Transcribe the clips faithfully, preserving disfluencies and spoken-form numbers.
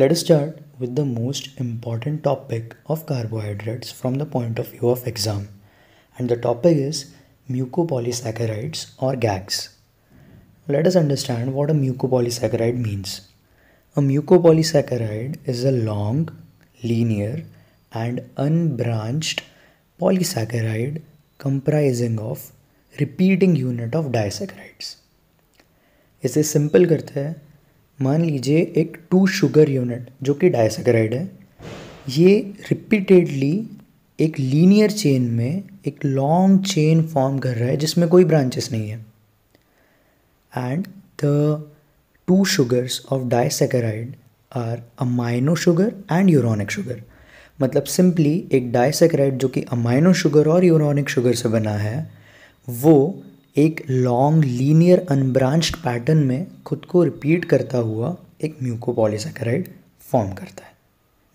Let us start with the most important topic of carbohydrates from the point of view of exam, and the topic is mucopolysaccharides or G A Gs. Let us understand what a mucopolysaccharide means. A mucopolysaccharide is a long, linear and unbranched polysaccharide comprising of repeating unit of disaccharides. इसे simple करते हैं, मान लीजिए एक to sugar unit जो कि disaccharide है, ये रिपीटेडली एक लीनियर चेन में एक लॉन्ग चेन फॉर्म कर रहा है जिसमें कोई ब्रांचेस नहीं है, and the two sugars of disaccharide are amino sugar and uronic sugar. मतलब सिंपली एक डाइसैकेराइड जो कि अमाइनो शुगर और यूरोनिक शुगर से बना है, वो एक लॉन्ग लीनियर अनब्रांच्ड पैटर्न में खुद को रिपीट करता हुआ एक म्यूकोपॉलीसैकेराइड फॉर्म करता है,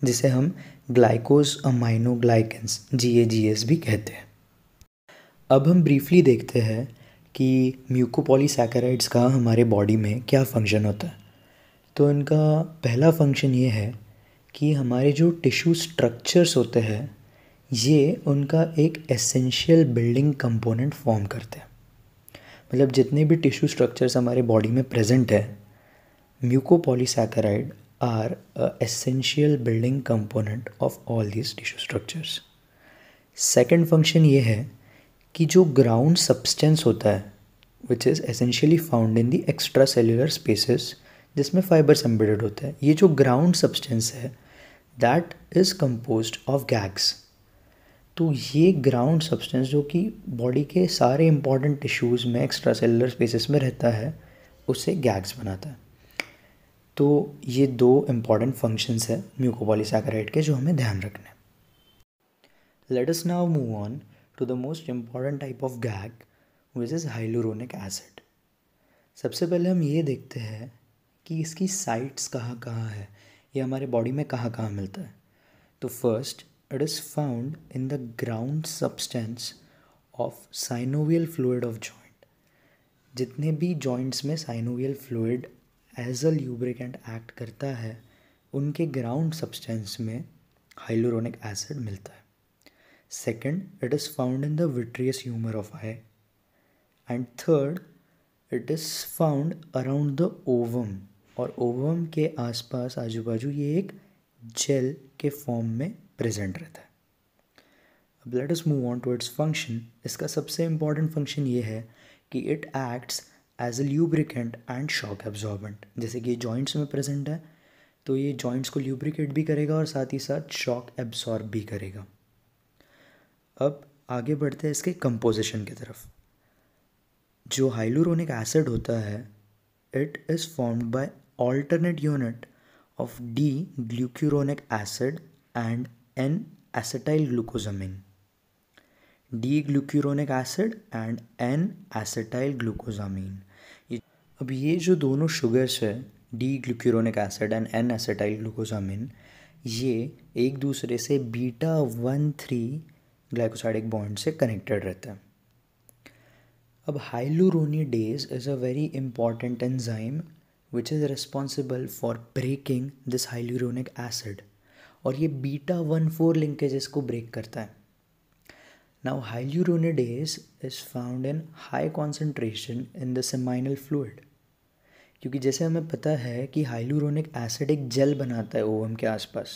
जिसे हम ग्लाइकोसामिनोग्लाइकेंस जी ए जी एस भी कहते हैं. अब हम ब्रीफली देखते हैं कि म्यूकोपॉलीसैकेराइड्स का हमारे बॉडी में क्या फंक्शन होता है. तो इनका पहला फंक्शन ये है कि हमारे जो टिश्यू स्ट्रक्चर्स होते हैं, ये उनका एक एसेंशियल बिल्डिंग कंपोनेंट फॉर्म करते हैं. मतलब जितने भी टिश्यू स्ट्रक्चर्स हमारे बॉडी में प्रेजेंट है, mucopolysaccharide are a essential building component of all these tissue structures. Second function ये है कि जो ग्राउंड सब्सटेंस होता है, which is essentially found in the extra cellular spaces जिसमें फाइबर्स एम्बेडेड होता है, ये जो ग्राउंड सब्सटेंस है that is composed of GAGs. तो ये ग्राउंड सब्सटेंस जो कि बॉडी के सारे इंपॉर्टेंट टिश्यूज़ में एक्स्ट्रा सेलुलर स्पेसेस में रहता है, उसे गैग्स बनाता है. तो ये दो इम्पॉर्टेंट फंक्शंस है म्यूकोपॉलीसैकेराइड के जो हमें ध्यान रखना है. Let us now move on to the most important type of GAG, which is hyaluronic acid. सबसे पहले हम ये देखते हैं कि इसकी साइट्स कहाँ कहाँ है, ये हमारे बॉडी में कहाँ कहाँ मिलता है. तो first, it is found in the ground substance of synovial fluid of joint. जितने भी joints में synovial fluid as a lubricant act करता है, उनके ground substance में hyaluronic acid मिलता है. Second, it is found in the vitreous humor of eye. And third, it is found around the ovum. और ovum के आसपास आजू बाजू ये एक gel के form में प्रेजेंट रहता है. अब let us move on to its function. इसका सबसे इम्पॉर्टेंट फंक्शन ये है कि it acts as a lubricant and shock absorbent. जैसे कि ये जॉइंट्स में प्रेजेंट है, तो ये जॉइंट्स को ल्यूब्रिकेट भी करेगा और साथ ही साथ शॉक एब्जॉर्ब भी करेगा. अब आगे बढ़ते हैं इसके कंपोजिशन की तरफ. जो हाइलूरोनिक एसिड होता है, it is formed by alternate unit of D glucuronic acid and N-acetyl glucosamine. D-glucuronic acid and N-acetyl glucosamine. अब ये जो दोनों शुगर्स है, D-glucuronic acid and N-acetyl glucosamine, ये एक दूसरे से beta one three glycosidic bond से कनेक्टेड रहते हैं. अब hyaluronidase is a very important enzyme which is responsible for breaking this hyaluronic acid. और ये बीटा वन फोर लिंकेजेस को ब्रेक करता है. Now hyaluronidase is found in high concentration in the seminal fluid, क्योंकि जैसे हमें पता है कि हाइल्यूरोनिक एसिड एक जेल बनाता है ओवम के आसपास,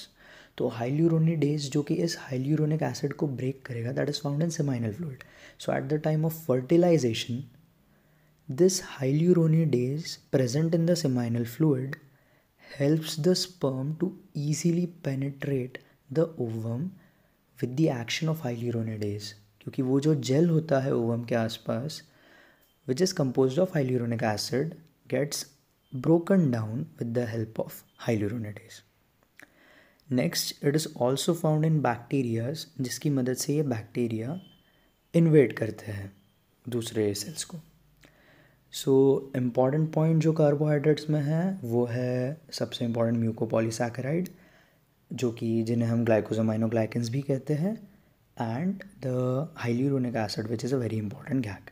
तो हाइल्यूरोनिडेज जो कि इस हाइल्यूरोनिक एसिड को ब्रेक करेगा, that is found in seminal fluid. So at the time of fertilisation, this hyaluronidase present in the seminal fluid helps the sperm to easily penetrate the ovum with the action of hyaluronidase, क्योंकि वो जो gel होता है ovum के आसपास, which is composed of hyaluronic acid, gets broken down with the help of hyaluronidase. Next, it is also found in bacteria, जिसकी मदद से ये बैक्टीरिया invade करते हैं दूसरे सेल्स को. सो इम्पॉर्टेंट पॉइंट जो कार्बोहाइड्रेट्स में है, वो है सबसे इम्पॉर्टेंट म्यूकोपॉलीसैकेराइड, जो कि जिन्हें हम ग्लाइकोसामिनोग्लाइकेंस भी कहते हैं, and the hyaluronic acid which is a very important gag.